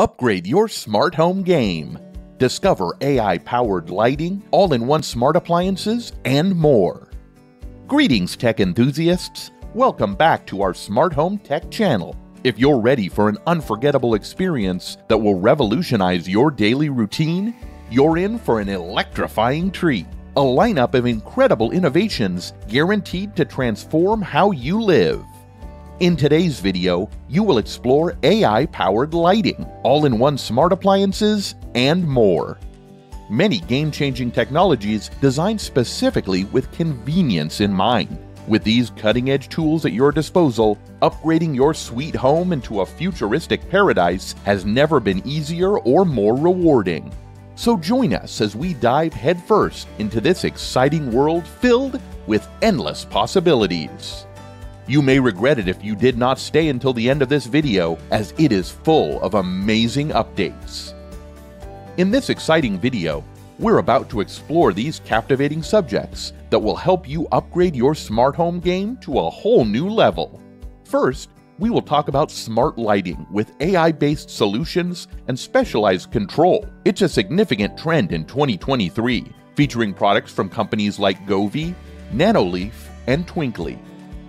Upgrade your smart home game. Discover AI-powered lighting, all-in-one smart appliances, and more. Greetings, tech enthusiasts. Welcome back to our Smart Home Tech channel. If you're ready for an unforgettable experience that will revolutionize your daily routine, you're in for an electrifying treat. A lineup of incredible innovations guaranteed to transform how you live. In today's video, you will explore AI-powered lighting, all-in-one smart appliances, and more. Many game-changing technologies designed specifically with convenience in mind. With these cutting-edge tools at your disposal, upgrading your sweet home into a futuristic paradise has never been easier or more rewarding. So join us as we dive headfirst into this exciting world filled with endless possibilities. You may regret it if you did not stay until the end of this video, as it is full of amazing updates. In this exciting video, we're about to explore these captivating subjects that will help you upgrade your smart home game to a whole new level. First, we will talk about smart lighting with AI-based solutions and specialized control. It's a significant trend in 2023, featuring products from companies like Govee, Nanoleaf, and Twinkly.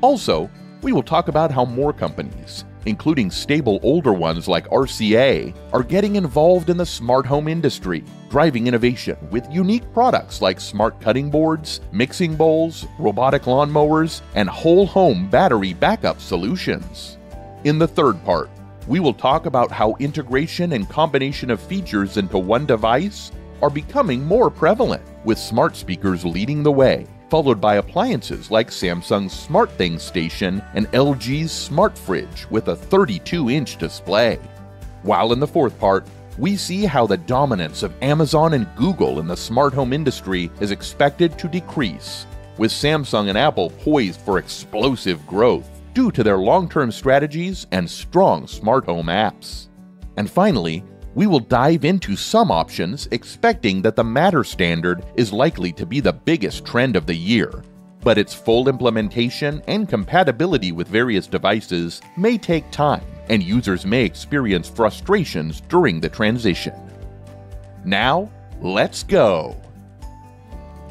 Also, we will talk about how more companies, including stable older ones like RCA, are getting involved in the smart home industry, driving innovation with unique products like smart cutting boards, mixing bowls, robotic lawnmowers, and whole home battery backup solutions. In the third part, we will talk about how integration and combination of features into one device are becoming more prevalent, with smart speakers leading the way, followed by appliances like Samsung's SmartThings station and LG's smart fridge with a 32-inch display. While in the fourth part, we see how the dominance of Amazon and Google in the smart home industry is expected to decrease, with Samsung and Apple poised for explosive growth due to their long-term strategies and strong smart home apps. And finally, we will dive into some options, expecting that the Matter standard is likely to be the biggest trend of the year, but its full implementation and compatibility with various devices may take time, and users may experience frustrations during the transition. Now, let's go!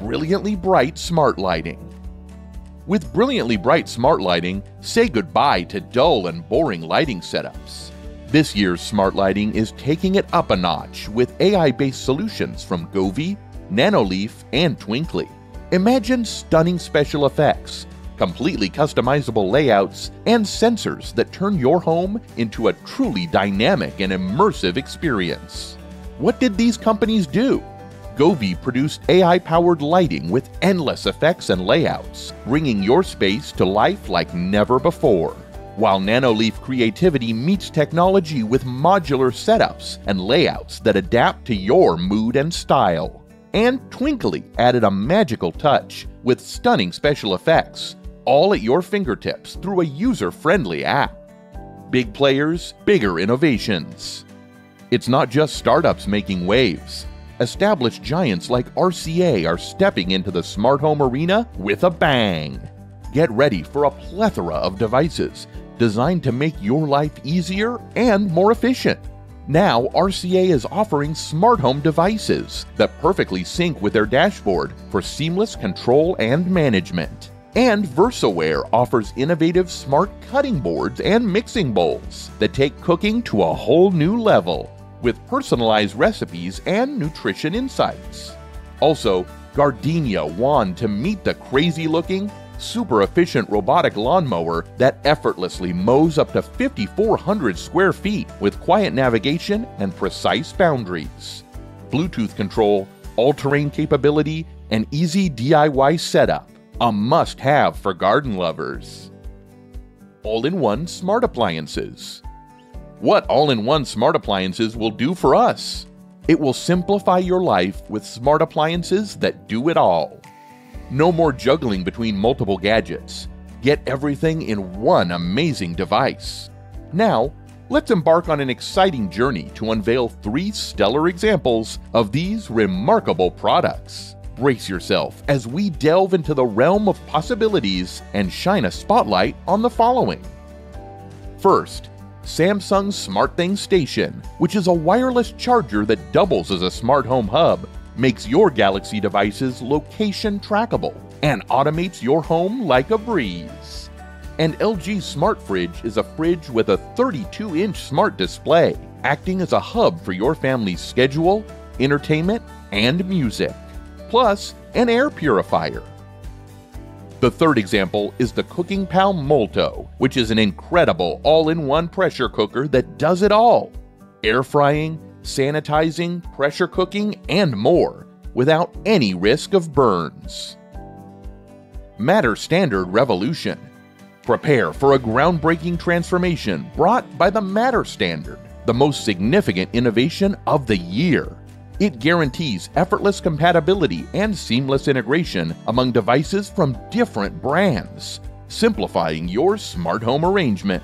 Brilliantly bright smart lighting. With brilliantly bright smart lighting, say goodbye to dull and boring lighting setups. This year's smart lighting is taking it up a notch with AI-based solutions from Govee, Nanoleaf, and Twinkly. Imagine stunning special effects, completely customizable layouts, and sensors that turn your home into a truly dynamic and immersive experience. What did these companies do? Govee produced AI-powered lighting with endless effects and layouts, bringing your space to life like never before. While Nanoleaf creativity meets technology with modular setups and layouts that adapt to your mood and style. And Twinkly added a magical touch with stunning special effects, all at your fingertips through a user-friendly app. Big players, bigger innovations. It's not just startups making waves. Established giants like RCA are stepping into the smart home arena with a bang. Get ready for a plethora of devices designed to make your life easier and more efficient. Now, RCA is offering smart home devices that perfectly sync with their dashboard for seamless control and management. And VersaWare offers innovative smart cutting boards and mixing bowls that take cooking to a whole new level with personalized recipes and nutrition insights. Also, Gardenia won to meet the crazy-looking, super-efficient robotic lawnmower that effortlessly mows up to 5,400 square feet with quiet navigation and precise boundaries. Bluetooth control, all-terrain capability, and easy DIY setup. A must-have for garden lovers. All-in-one smart appliances. What all-in-one smart appliances will do for us? It will simplify your life with smart appliances that do it all. No more juggling between multiple gadgets. Get everything in one amazing device. Now, let's embark on an exciting journey to unveil 3 stellar examples of these remarkable products. Brace yourself as we delve into the realm of possibilities and shine a spotlight on the following. First, Samsung's SmartThings Station, which is a wireless charger that doubles as a smart home hub, makes your Galaxy device's location trackable, and automates your home like a breeze. And LG's Smart Fridge is a fridge with a 32-inch smart display, acting as a hub for your family's schedule, entertainment, and music, plus an air purifier. The third example is the CookingPal Molto, which is an incredible all-in-one pressure cooker that does it all. Air frying, sanitizing, pressure cooking, and more, without any risk of burns. Matter Standard Revolution. Prepare for a groundbreaking transformation brought by the Matter Standard, the most significant innovation of the year. It guarantees effortless compatibility and seamless integration among devices from different brands, simplifying your smart home arrangement.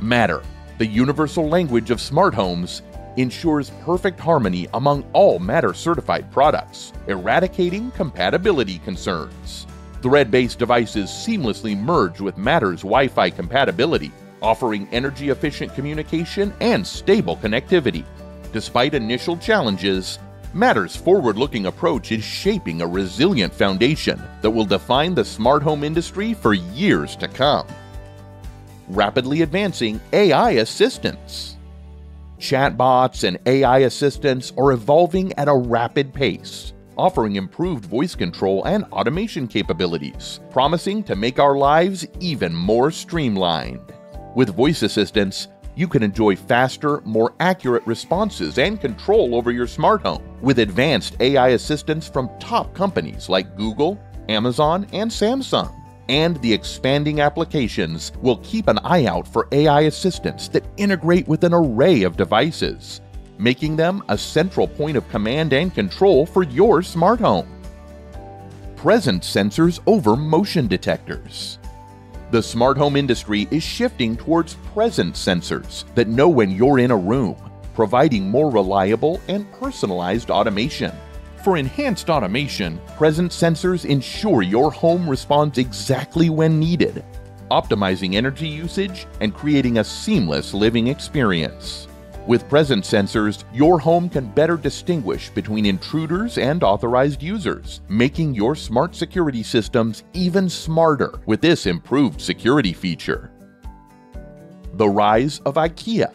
Matter, the universal language of smart homes, ensures perfect harmony among all Matter certified products, eradicating compatibility concerns. Thread-based devices seamlessly merge with Matter's Wi-Fi compatibility, offering energy-efficient communication and stable connectivity. Despite initial challenges, Matter's forward-looking approach is shaping a resilient foundation that will define the smart home industry for years to come. Rapidly advancing AI assistants. Chatbots and AI assistants are evolving at a rapid pace, offering improved voice control and automation capabilities, promising to make our lives even more streamlined. With voice assistants, you can enjoy faster, more accurate responses and control over your smart home with advanced AI assistants from top companies like Google, Amazon, and Samsung. And the expanding applications will keep an eye out for AI assistants that integrate with an array of devices, making them a central point of command and control for your smart home. Presence sensors over motion detectors. The smart home industry is shifting towards presence sensors that know when you're in a room, providing more reliable and personalized automation. For enhanced automation, presence sensors ensure your home responds exactly when needed, optimizing energy usage and creating a seamless living experience. With presence sensors, your home can better distinguish between intruders and authorized users, making your smart security systems even smarter with this improved security feature. The rise of IKEA.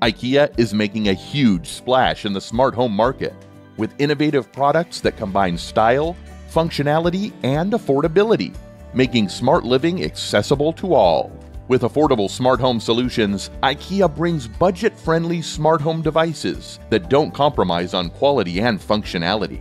IKEA is making a huge splash in the smart home market with innovative products that combine style, functionality, and affordability, making smart living accessible to all. With affordable smart home solutions, IKEA brings budget-friendly smart home devices that don't compromise on quality and functionality.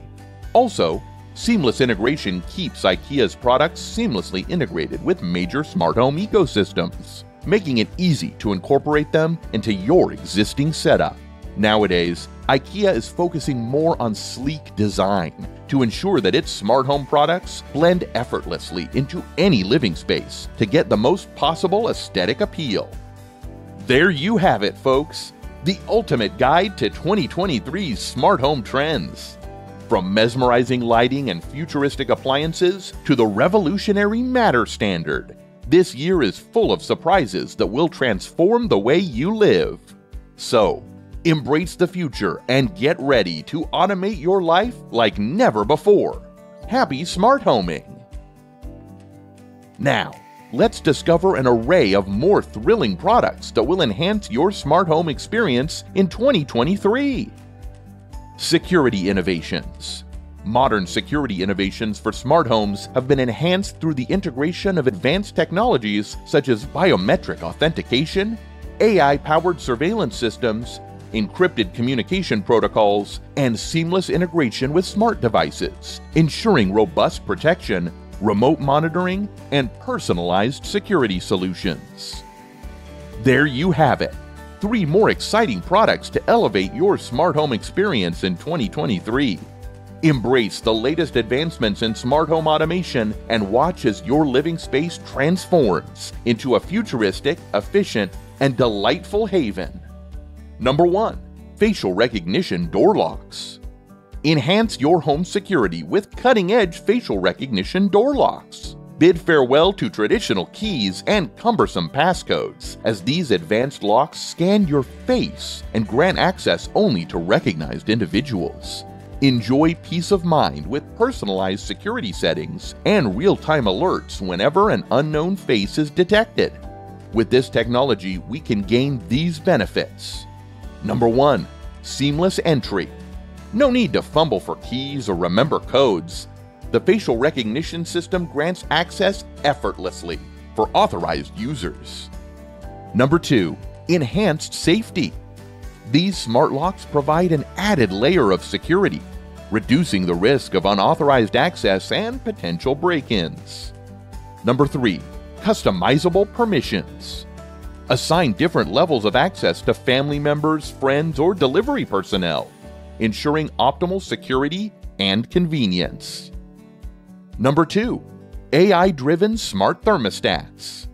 Also, seamless integration keeps IKEA's products seamlessly integrated with major smart home ecosystems, making it easy to incorporate them into your existing setup. Nowadays, IKEA is focusing more on sleek design to ensure that its smart home products blend effortlessly into any living space to get the most possible aesthetic appeal. There you have it, folks, the ultimate guide to 2023's smart home trends. From mesmerizing lighting and futuristic appliances to the revolutionary Matter Standard, this year is full of surprises that will transform the way you live. So, embrace the future and get ready to automate your life like never before. Happy smart homing! Now, let's discover an array of more thrilling products that will enhance your smart home experience in 2023. Security innovations. Modern security innovations for smart homes have been enhanced through the integration of advanced technologies such as biometric authentication, AI-powered surveillance systems, encrypted communication protocols, and seamless integration with smart devices, ensuring robust protection, remote monitoring, and personalized security solutions. There you have it, 3 more exciting products to elevate your smart home experience in 2023. Embrace the latest advancements in smart home automation and watch as your living space transforms into a futuristic, efficient, and delightful haven. Number 1. Facial recognition door locks. Enhance your home security with cutting-edge facial recognition door locks. bid farewell to traditional keys and cumbersome passcodes, as these advanced locks scan your face and grant access only to recognized individuals. Enjoy peace of mind with personalized security settings and real-time alerts whenever an unknown face is detected. With this technology, we can gain these benefits. Number 1. Seamless entry. No need to fumble for keys or remember codes. The facial recognition system grants access effortlessly for authorized users. Number 2. Enhanced safety. These smart locks provide an added layer of security, reducing the risk of unauthorized access and potential break-ins. Number 3. Customizable permissions. Assign different levels of access to family members, friends, or delivery personnel, ensuring optimal security and convenience. Number 2. AI-driven smart thermostats.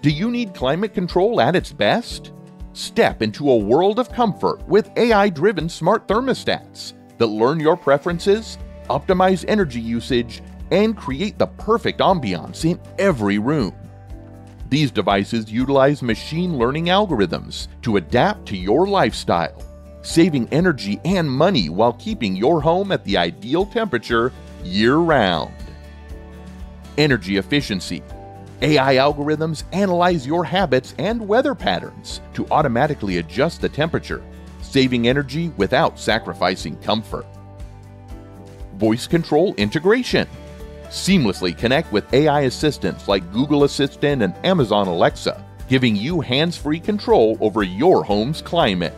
Do you need climate control at its best? Step into a world of comfort with AI-driven smart thermostats that learn your preferences, optimize energy usage, and create the perfect ambiance in every room. These devices utilize machine learning algorithms to adapt to your lifestyle, saving energy and money while keeping your home at the ideal temperature year-round. Energy efficiency. AI algorithms analyze your habits and weather patterns to automatically adjust the temperature, saving energy without sacrificing comfort. Voice control integration. Seamlessly connect with AI assistants like Google Assistant and Amazon Alexa, giving you hands-free control over your home's climate.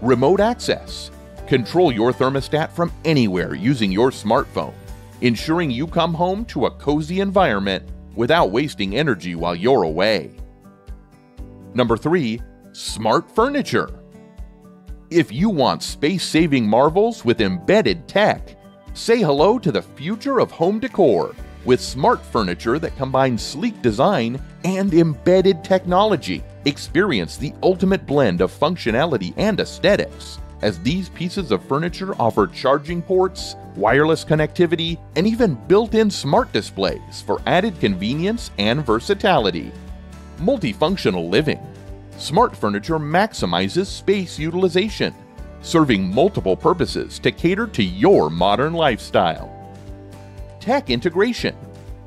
Remote access. Control your thermostat from anywhere using your smartphone, ensuring you come home to a cozy environment without wasting energy while you're away. Number 3. Smart furniture. If you want space-saving marvels with embedded tech, say hello to the future of home decor with smart furniture that combines sleek design and embedded technology. Experience the ultimate blend of functionality and aesthetics, as these pieces of furniture offer charging ports, wireless connectivity, and even built-in smart displays for added convenience and versatility. Multifunctional living. Smart furniture maximizes space utilization, serving multiple purposes to cater to your modern lifestyle. Tech integration.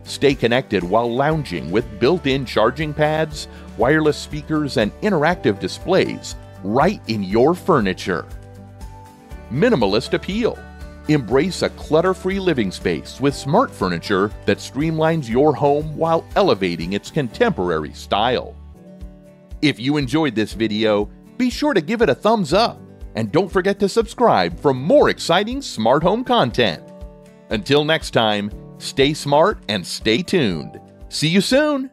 Stay connected while lounging with built-in charging pads, wireless speakers, and interactive displays right in your furniture. Minimalist appeal. Embrace a clutter-free living space with smart furniture that streamlines your home while elevating its contemporary style. If you enjoyed this video, be sure to give it a thumbs up and don't forget to subscribe for more exciting smart home content. Until next time, stay smart and stay tuned. See you soon!